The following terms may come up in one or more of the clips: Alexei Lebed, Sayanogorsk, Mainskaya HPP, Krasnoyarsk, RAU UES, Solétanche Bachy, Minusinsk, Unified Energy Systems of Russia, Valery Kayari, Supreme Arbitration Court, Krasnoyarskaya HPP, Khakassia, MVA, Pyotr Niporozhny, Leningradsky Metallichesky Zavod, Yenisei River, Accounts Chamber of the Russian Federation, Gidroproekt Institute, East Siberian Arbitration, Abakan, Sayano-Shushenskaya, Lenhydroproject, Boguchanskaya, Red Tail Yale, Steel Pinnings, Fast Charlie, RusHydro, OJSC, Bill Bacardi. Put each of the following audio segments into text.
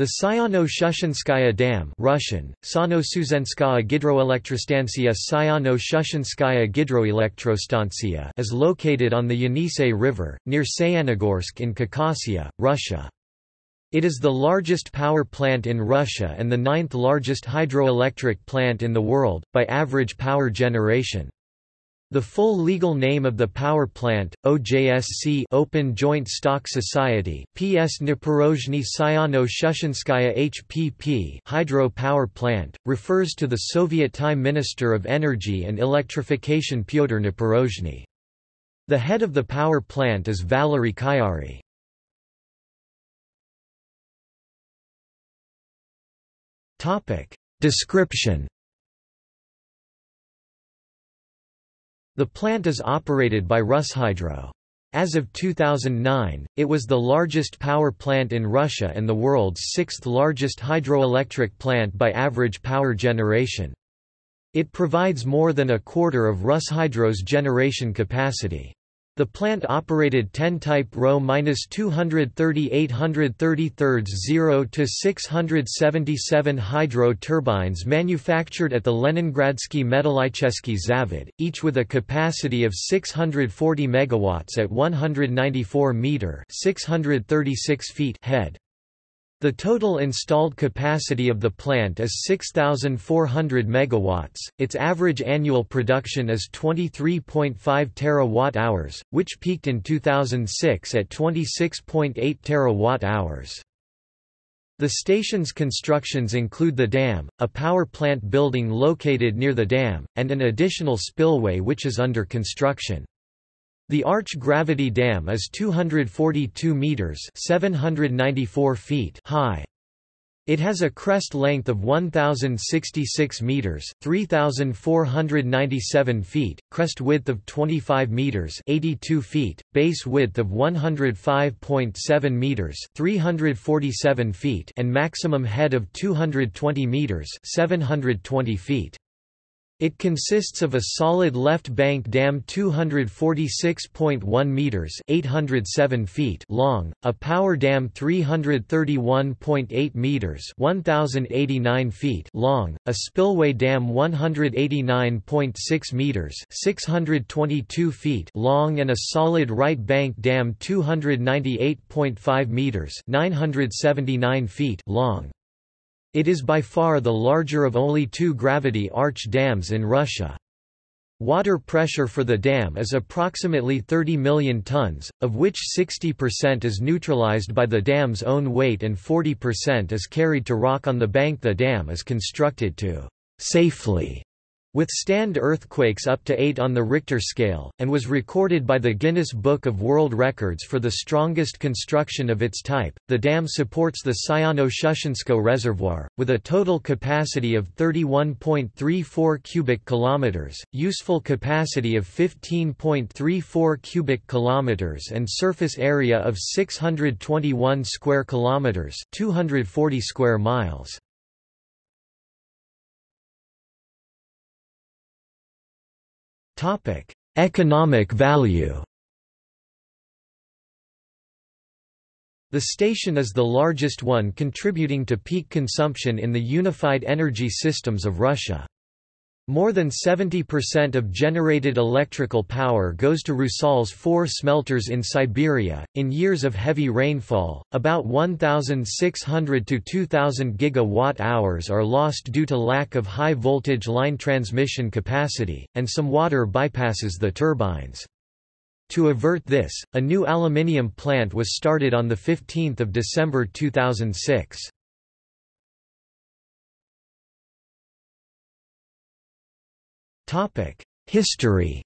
The Sayano-Shushenskaya Dam (Russian: Sayano-Shushenskaya Gidroelektrostantsiya, Sayano-Shushenskaya Gidroelektrostantsiya) is located on the Yenisei River, near Sayanogorsk in Khakassia, Russia. It is the largest power plant in Russia and the ninth largest hydroelectric plant in the world, by average power generation. The full legal name of the power plant, OJSC Open Joint Stock Society, P.S. Niporozhny Sayano-Shushenskaya HPP Hydro Power Plant, refers to the Soviet Time Minister of Energy and Electrification Pyotr Niporozhny. The head of the power plant is Valery Kayari. Description. The plant is operated by RusHydro. As of 2009, it was the largest power plant in Russia and the world's sixth largest hydroelectric plant by average power generation. It provides more than a quarter of RusHydro's generation capacity. The plant operated 10 Type Ro-238 0-677 hydro turbines manufactured at the Leningradsky Metallichesky Zavod, each with a capacity of 640 megawatts at 194 meter (636 feet) head. The total installed capacity of the plant is 6,400 megawatts. Its average annual production is 23.5 terawatt-hours, which peaked in 2006 at 26.8 terawatt-hours. The station's constructions include the dam, a power plant building located near the dam, and an additional spillway which is under construction. The arch-gravity dam is 242 meters (794 feet) high. It has a crest length of 1,066 meters (3,497 feet), crest width of 25 meters (82 feet), base width of 105.7 meters (347 feet), and maximum head of 220 meters (720 feet). It consists of a solid left bank dam 246.1 meters (807 feet) long, a power dam 331.8 meters (1089 feet) long, a spillway dam 189.6 meters (622 feet) long, and a solid right bank dam 298.5 meters (979 feet) long. It is by far the larger of only two gravity arch dams in Russia. Water pressure for the dam is approximately 30 million tons, of which 60% is neutralized by the dam's own weight and 40% is carried to rock on the bank. The dam is constructed to safely withstand earthquakes up to 8 on the Richter scale, and was recorded by the Guinness Book of World Records for the strongest construction of its type. The dam supports the Sayano-Shushenskoye reservoir, with a total capacity of 31.34 cubic kilometers, useful capacity of 15.34 cubic kilometers, and surface area of 621 square kilometers (240 square miles). Economic value. The station is the largest one contributing to peak consumption in the Unified Energy Systems of Russia. More than 70% of generated electrical power goes to Rusal's 4 smelters in Siberia. In years of heavy rainfall, about 1,600 to 2,000 gigawatt-hours are lost due to lack of high-voltage line transmission capacity, and some water bypasses the turbines. To avert this, a new aluminium plant was started on 15 December 2006. History.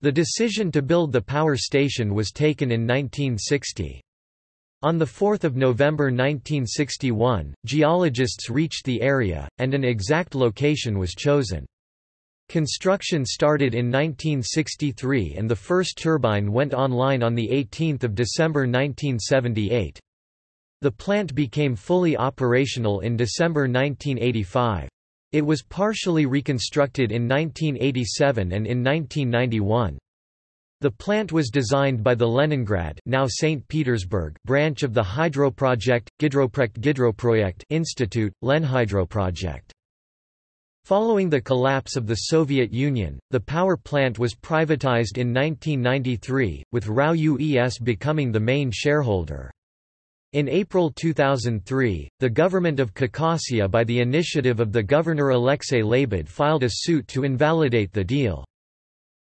The decision to build the power station was taken in 1960. On 4 November 1961, geologists reached the area, and an exact location was chosen. Construction started in 1963 and the first turbine went online on 18 December 1978. The plant became fully operational in December 1985. It was partially reconstructed in 1987 and in 1991. The plant was designed by the Leningrad now St. Petersburg branch of the Hydroproject, Gidroproekt Institute, Lenhydroproject. Following the collapse of the Soviet Union, the power plant was privatized in 1993, with RAU UES becoming the main shareholder. In April 2003, the government of Khakassia by the initiative of the governor Alexei Lebed filed a suit to invalidate the deal.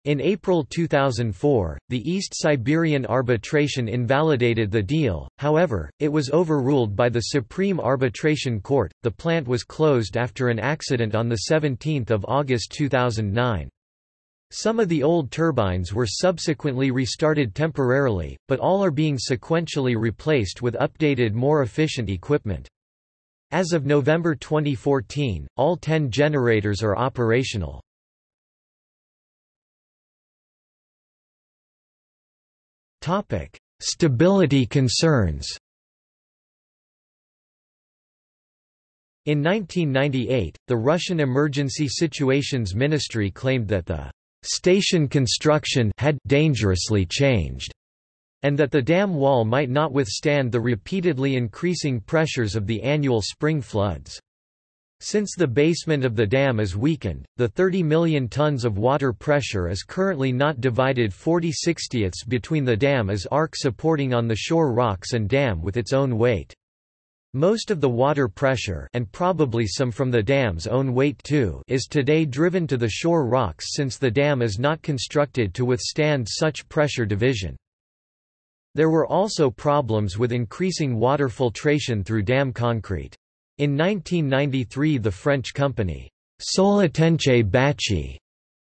In April 2004, the East Siberian Arbitration invalidated the deal, however, it was overruled by the Supreme Arbitration Court. The plant was closed after an accident on 17 August 2009. Some of the old turbines were subsequently restarted temporarily, but all are being sequentially replaced with updated, more efficient equipment. As of November 2014, all 10 generators are operational. Stability concerns. In 1998, the Russian Emergency Situations Ministry claimed that the station construction had dangerously changed, and that the dam wall might not withstand the repeatedly increasing pressures of the annual spring floods. Since the basement of the dam is weakened, the 30 million tons of water pressure is currently not divided 40/60ths between the dam as arc supporting on the shore rocks and dam with its own weight. Most of the water pressure, and probably some from the dam's own weight too, is today driven to the shore rocks since the dam is not constructed to withstand such pressure division. There were also problems with increasing water filtration through dam concrete. In 1993, the French company Solétanche Bachy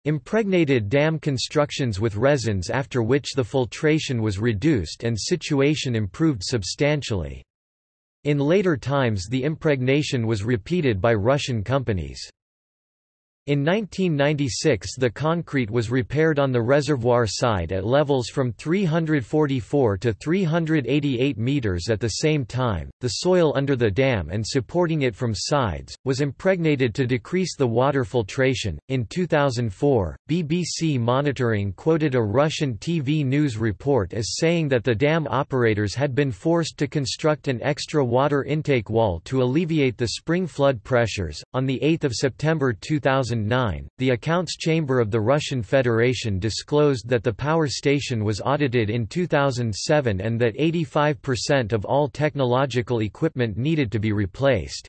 impregnated dam constructions with resins, after which the filtration was reduced and situation improved substantially. In later times, the impregnation was repeated by Russian companies. In 1996, the concrete was repaired on the reservoir side at levels from 344 to 388 meters. At the same time, the soil under the dam and supporting it from sides was impregnated to decrease the water filtration. In 2004, BBC Monitoring quoted a Russian TV news report as saying that the dam operators had been forced to construct an extra water intake wall to alleviate the spring flood pressures. On the 8th of September 2009, the Accounts Chamber of the Russian Federation disclosed that the power station was audited in 2007 and that 85% of all technological equipment needed to be replaced.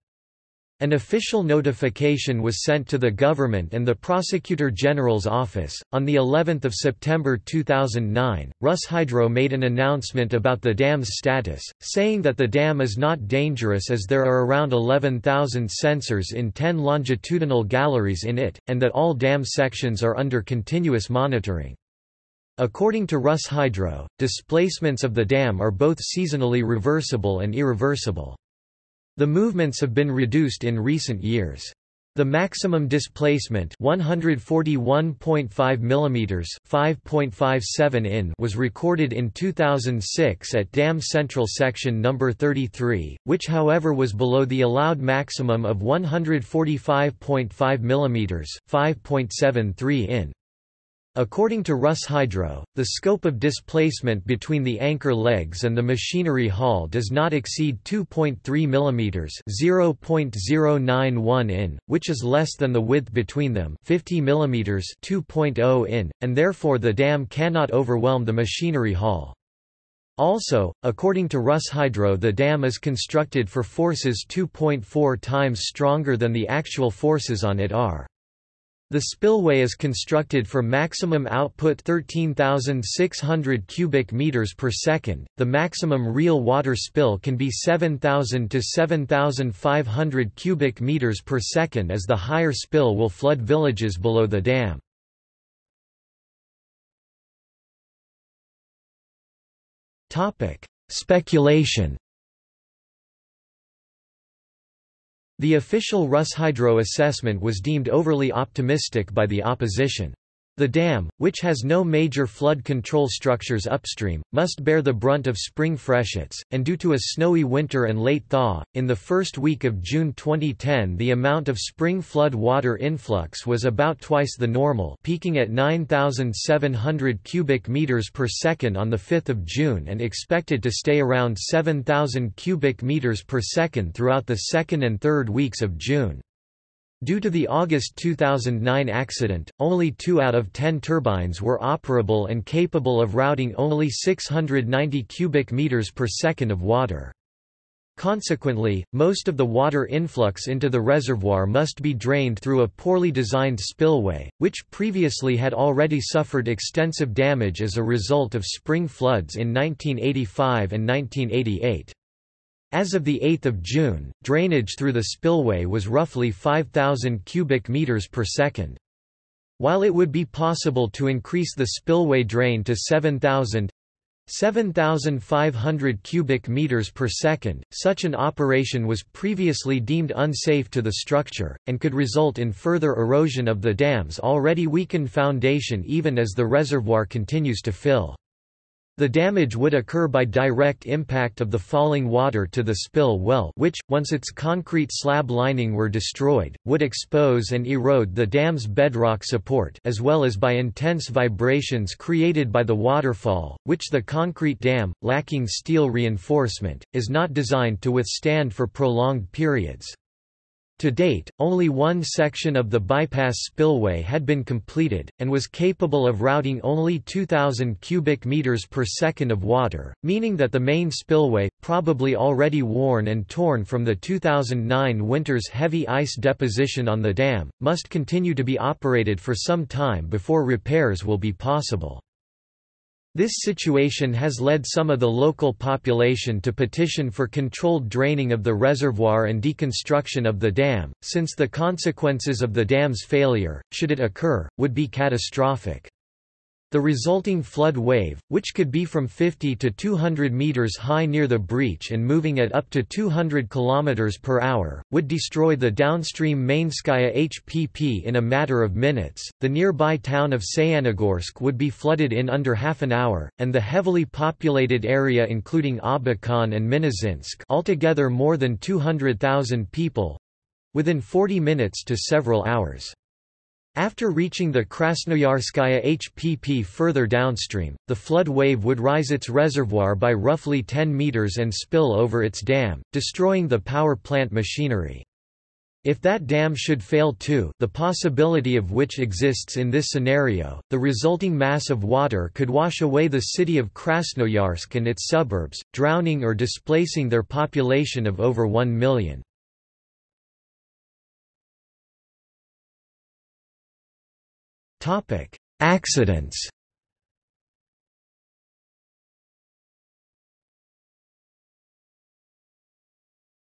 An official notification was sent to the government and the Prosecutor General's office. On the 11th of September 2009, RusHydro made an announcement about the dam's status, saying that the dam is not dangerous as there are around 11,000 sensors in 10 longitudinal galleries in it, and that all dam sections are under continuous monitoring. According to RusHydro, displacements of the dam are both seasonally reversible and irreversible. The movements have been reduced in recent years. The maximum displacement 141.5 mm 5.57 in was recorded in 2006 at Dam Central Section No. 33, which however was below the allowed maximum of 145.5 mm 5.73 in. According to RusHydro, the scope of displacement between the anchor legs and the machinery hull does not exceed 2.3 mm (0.091 in), which is less than the width between them 50 mm (2.0 in), and therefore the dam cannot overwhelm the machinery hull. Also, according to RusHydro, the dam is constructed for forces 2.4 times stronger than the actual forces on it are. The spillway is constructed for maximum output 13,600 cubic meters per second. The maximum real water spill can be 7,000 to 7,500 cubic meters per second, as the higher spill will flood villages below the dam. Topic: Speculation. The official RusHydro assessment was deemed overly optimistic by the opposition. The dam, which has no major flood control structures upstream, must bear the brunt of spring freshets, and due to a snowy winter and late thaw, in the first week of June 2010 the amount of spring flood water influx was about twice the normal, peaking at 9,700 cubic meters per second on 5 June and expected to stay around 7,000 cubic meters per second throughout the second and third weeks of June. Due to the August 2009 accident, only 2 out of 10 turbines were operable and capable of routing only 690 cubic meters per second of water. Consequently, most of the water influx into the reservoir must be drained through a poorly designed spillway, which previously had already suffered extensive damage as a result of spring floods in 1985 and 1988. As of 8 June, drainage through the spillway was roughly 5,000 cubic meters per second. While it would be possible to increase the spillway drain to 7,500 cubic meters per second, such an operation was previously deemed unsafe to the structure, and could result in further erosion of the dam's already weakened foundation even as the reservoir continues to fill. The damage would occur by direct impact of the falling water to the spill well which, once its concrete slab lining were destroyed, would expose and erode the dam's bedrock support as well as by intense vibrations created by the waterfall, which the concrete dam, lacking steel reinforcement, is not designed to withstand for prolonged periods. To date, only one section of the bypass spillway had been completed, and was capable of routing only 2,000 cubic meters per second of water, meaning that the main spillway, probably already worn and torn from the 2009 winter's heavy ice deposition on the dam, must continue to be operated for some time before repairs will be possible. This situation has led some of the local population to petition for controlled draining of the reservoir and deconstruction of the dam, since the consequences of the dam's failure, should it occur, would be catastrophic. The resulting flood wave, which could be from 50 to 200 meters high near the breach and moving at up to 200 kilometers per hour, would destroy the downstream Mainskaya HPP in a matter of minutes. The nearby town of Sayanogorsk would be flooded in under half an hour, and the heavily populated area including Abakan and Minusinsk, altogether more than 200,000 people, within 40 minutes to several hours. After reaching the Krasnoyarskaya HPP further downstream, the flood wave would rise its reservoir by roughly 10 meters and spill over its dam, destroying the power plant machinery. If that dam should fail too, the possibility of which exists in this scenario, the resulting mass of water could wash away the city of Krasnoyarsk and its suburbs, drowning or displacing their population of over 1 million. Accidents.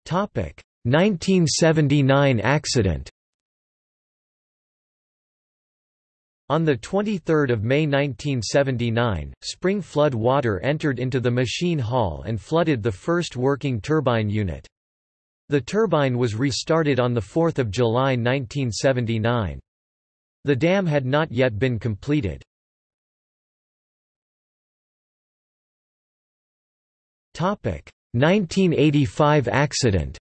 Topic 1979 accident. On 23 May 1979, spring flood water entered into the machine hall and flooded the first working turbine unit. The turbine was restarted on 4 July 1979. The dam had not yet been completed. Topic 1985 accident.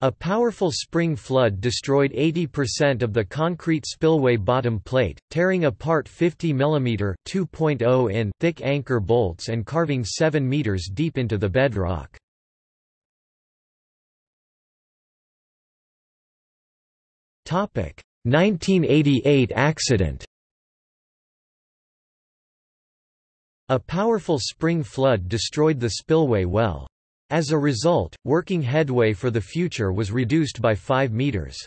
A powerful spring flood destroyed 80% of the concrete spillway bottom plate, tearing apart 50 mm (2.0 in) thick anchor bolts and carving 7 meters deep into the bedrock. Topic 1988 accident. A powerful spring flood destroyed the spillway well. As a result, working headway for the future was reduced by 5 meters.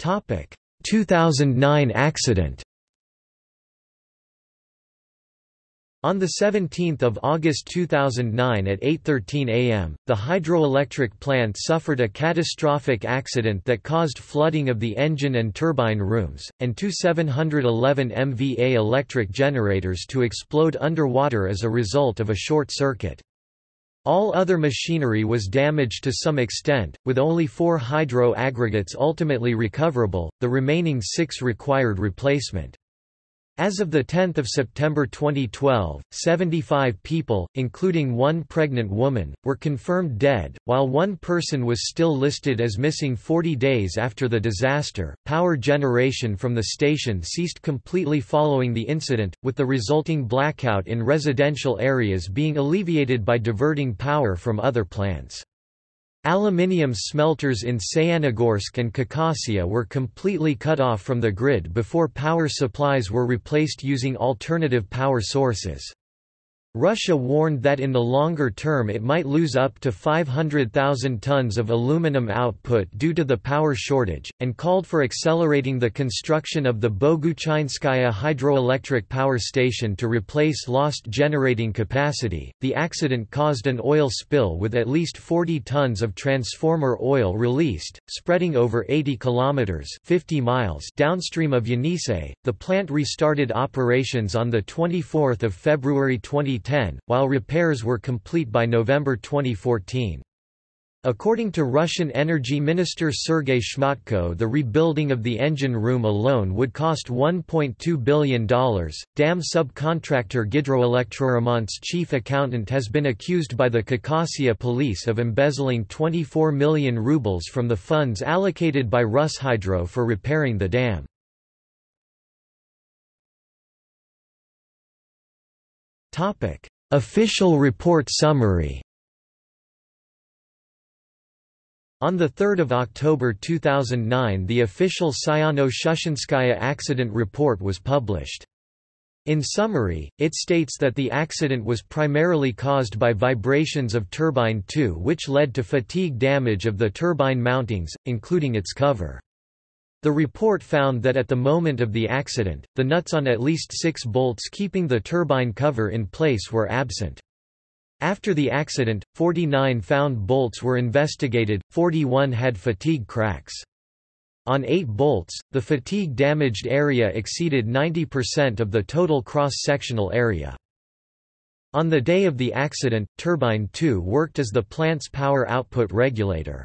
Topic 2009 accident. On 17 August 2009 at 8:13 a.m., the hydroelectric plant suffered a catastrophic accident that caused flooding of the engine and turbine rooms, and two 711 MVA electric generators to explode underwater as a result of a short circuit. All other machinery was damaged to some extent, with only 4 hydro aggregates ultimately recoverable, the remaining 6 required replacement. As of 10 September 2012, 75 people, including 1 pregnant woman, were confirmed dead, while 1 person was still listed as missing 40 days after the disaster. Power generation from the station ceased completely following the incident, with the resulting blackout in residential areas being alleviated by diverting power from other plants. Aluminium smelters in Sayanogorsk and Khakassia were completely cut off from the grid before power supplies were replaced using alternative power sources. Russia warned that in the longer term it might lose up to 500,000 tons of aluminum output due to the power shortage, and called for accelerating the construction of the Boguchanskaya hydroelectric power station to replace lost generating capacity. The accident caused an oil spill with at least 40 tons of transformer oil released, spreading over 80 kilometers (50 miles) downstream of Yenisei. The plant restarted operations on the 24th of February 2010, while repairs were complete by November 2014. According to Russian Energy Minister Sergei Shmatko, the rebuilding of the engine room alone would cost $1.2 billion. Dam subcontractor Gidroelektroromon's chief accountant has been accused by the Khakassia police of embezzling 24 million rubles from the funds allocated by RusHydro for repairing the dam. Official report summary. On 3 October 2009 the official Sayano-Shushenskaya accident report was published. In summary, it states that the accident was primarily caused by vibrations of Turbine 2 which led to fatigue damage of the turbine mountings, including its cover. The report found that at the moment of the accident, the nuts on at least 6 bolts keeping the turbine cover in place were absent. After the accident, 49 found bolts were investigated, 41 had fatigue cracks. On 8 bolts, the fatigue-damaged area exceeded 90% of the total cross-sectional area. On the day of the accident, Turbine 2 worked as the plant's power output regulator.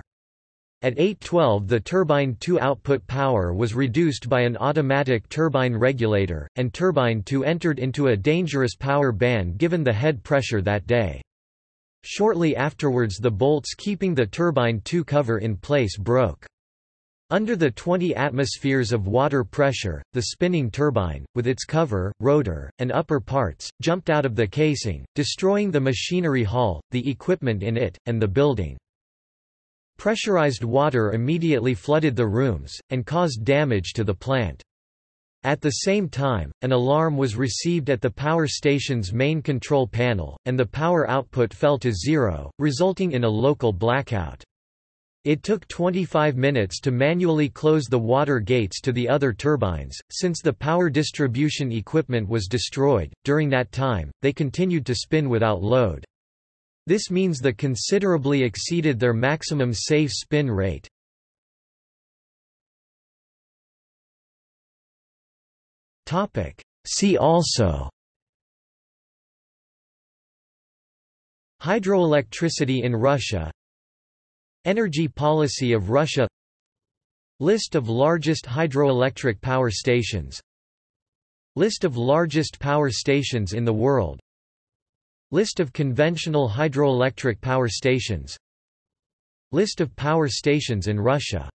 At 8:12 the Turbine 2 output power was reduced by an automatic turbine regulator, and Turbine 2 entered into a dangerous power band given the head pressure that day. Shortly afterwards the bolts keeping the Turbine 2 cover in place broke. Under the 20 atmospheres of water pressure, the spinning turbine, with its cover, rotor, and upper parts, jumped out of the casing, destroying the machinery hall, the equipment in it, and the building. Pressurized water immediately flooded the rooms, and caused damage to the plant. At the same time, an alarm was received at the power station's main control panel, and the power output fell to 0, resulting in a local blackout. It took 25 minutes to manually close the water gates to the other turbines. Since the power distribution equipment was destroyed, during that time, they continued to spin without load. This means they considerably exceeded their maximum safe spin rate. See also: Hydroelectricity in Russia, Energy policy of Russia, List of largest hydroelectric power stations, List of largest power stations in the world, List of conventional hydroelectric power stations, List of power stations in Russia.